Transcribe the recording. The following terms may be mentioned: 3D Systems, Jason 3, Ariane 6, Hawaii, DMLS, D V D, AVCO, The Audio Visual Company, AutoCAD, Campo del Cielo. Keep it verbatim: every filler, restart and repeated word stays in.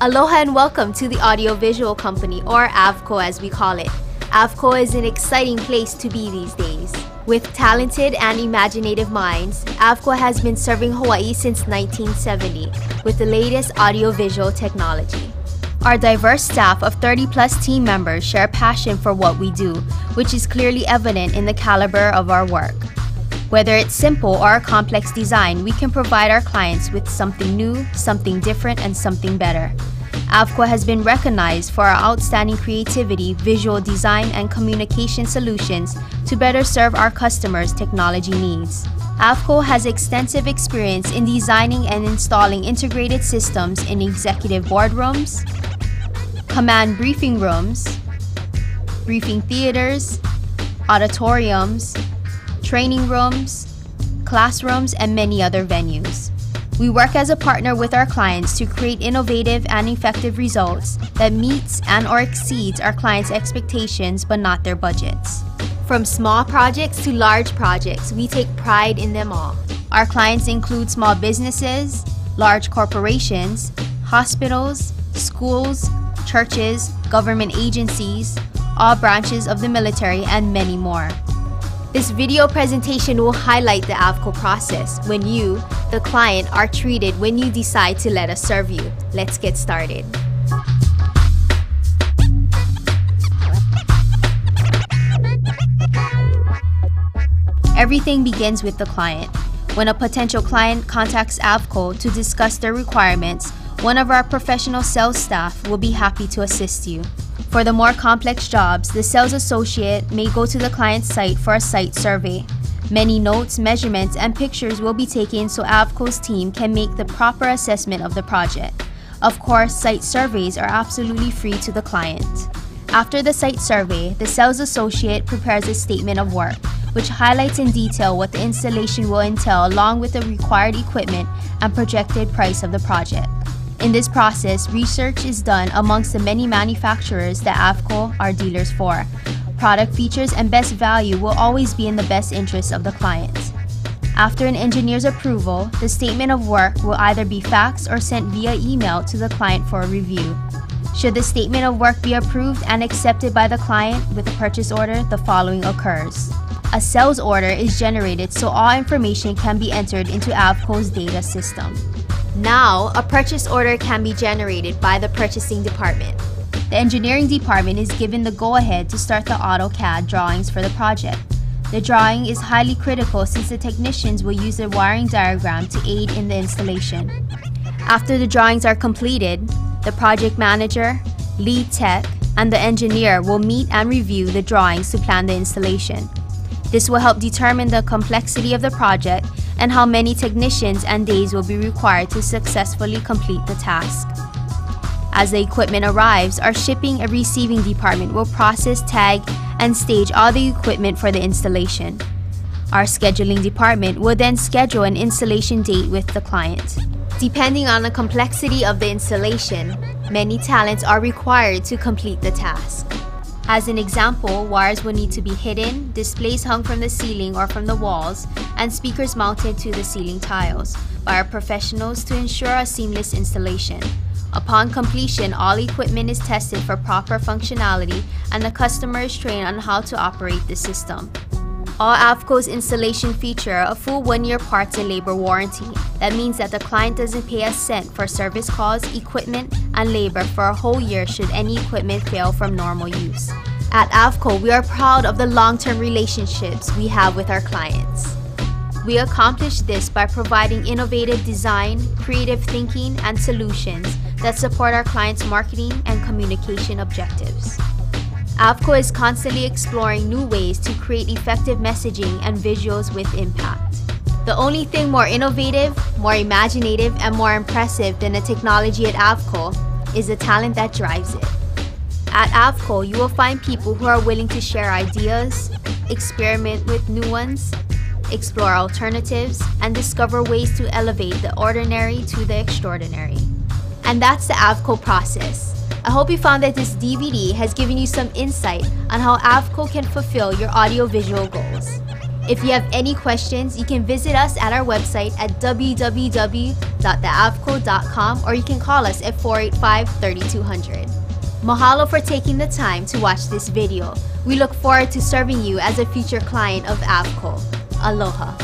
Aloha and welcome to the Audiovisual Company, or A V C O as we call it. A V C O is an exciting place to be these days. With talented and imaginative minds, A V C O has been serving Hawaii since nineteen seventy with the latest audiovisual technology. Our diverse staff of thirty plus team members share a passion for what we do, which is clearly evident in the caliber of our work. Whether it's simple or a complex design, we can provide our clients with something new, something different, and something better. A V C O has been recognized for our outstanding creativity, visual design, and communication solutions to better serve our customers' technology needs. A V C O has extensive experience in designing and installing integrated systems in executive boardrooms, command briefing rooms, briefing theaters, auditoriums, training rooms, classrooms, and many other venues. We work as a partner with our clients to create innovative and effective results that meets and or exceeds our clients' expectations but not their budgets. From small projects to large projects, we take pride in them all. Our clients include small businesses, large corporations, hospitals, schools, churches, government agencies, all branches of the military, and many more. This video presentation will highlight the A V C O process when you, the client, are treated when you decide to let us serve you. Let's get started. Everything begins with the client. When a potential client contacts A V C O to discuss their requirements, one of our professional sales staff will be happy to assist you. For the more complex jobs, the sales associate may go to the client's site for a site survey. Many notes, measurements, and pictures will be taken so A V C O's team can make the proper assessment of the project. Of course, site surveys are absolutely free to the client. After the site survey, the sales associate prepares a statement of work, which highlights in detail what the installation will entail along with the required equipment and projected price of the project. In this process, research is done amongst the many manufacturers that A V C O are dealers for. Product features and best value will always be in the best interest of the client. After an engineer's approval, the statement of work will either be faxed or sent via email to the client for a review. Should the statement of work be approved and accepted by the client with a purchase order, the following occurs. A sales order is generated so all information can be entered into A V C O's data system. Now, a purchase order can be generated by the purchasing department. The engineering department is given the go-ahead to start the AutoCAD drawings for the project. The drawing is highly critical since the technicians will use the wiring diagram to aid in the installation. After the drawings are completed, the project manager, lead tech, and the engineer will meet and review the drawings to plan the installation. This will help determine the complexity of the project and how many technicians and days will be required to successfully complete the task. As the equipment arrives, our shipping and receiving department will process, tag, and stage all the equipment for the installation. Our scheduling department will then schedule an installation date with the client. Depending on the complexity of the installation, many talents are required to complete the task. As an example, wires will need to be hidden, displays hung from the ceiling or from the walls, and speakers mounted to the ceiling tiles by our professionals to ensure a seamless installation. Upon completion, all equipment is tested for proper functionality and the customer is trained on how to operate the system. All A V C O's installation feature a full one-year parts and labor warranty. That means that the client doesn't pay a cent for service calls, equipment, and labor for a whole year should any equipment fail from normal use. At A V C O, we are proud of the long-term relationships we have with our clients. We accomplish this by providing innovative design, creative thinking, and solutions that support our clients' marketing and communication objectives. A V C O is constantly exploring new ways to create effective messaging and visuals with impact. The only thing more innovative, more imaginative, and more impressive than the technology at A V C O is the talent that drives it. At A V C O, you will find people who are willing to share ideas, experiment with new ones, explore alternatives, and discover ways to elevate the ordinary to the extraordinary. And that's the A V C O process. I hope you found that this D V D has given you some insight on how A V C O can fulfill your audiovisual goals. If you have any questions, you can visit us at our website at w w w dot the avco dot com or you can call us at four eight five, three two zero zero. Mahalo for taking the time to watch this video. We look forward to serving you as a future client of A V C O. Aloha.